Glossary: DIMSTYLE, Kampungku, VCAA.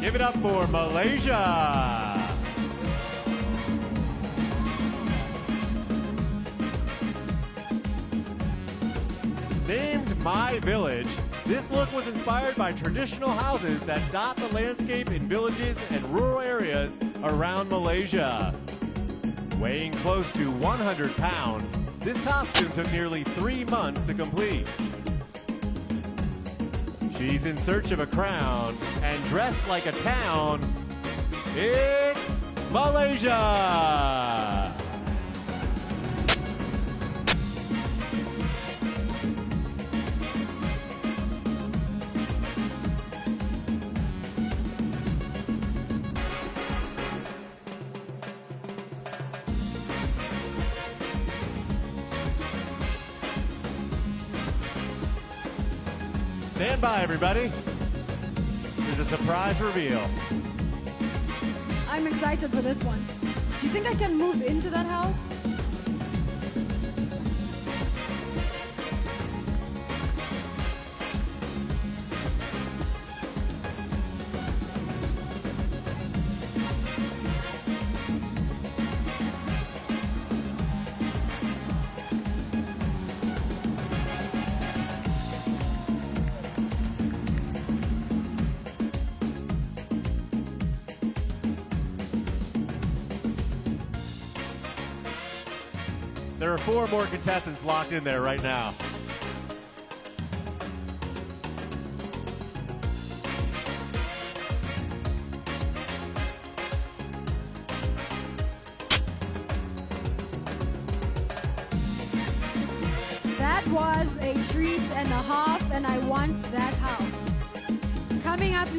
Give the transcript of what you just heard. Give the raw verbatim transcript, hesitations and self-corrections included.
Give it up for Malaysia. Named My Village, this look was inspired by traditional houses that dot the landscape in villages and rural areas around Malaysia. Weighing close to one hundred pounds, this costume took nearly three months to complete. She's in search of a crown and dressed like a town. It's Malaysia! Stand by, everybody. There's a surprise reveal. I'm excited for this one. Do you think I can move into that house? There are four more contestants locked in there right now. That was a treat and a half, and I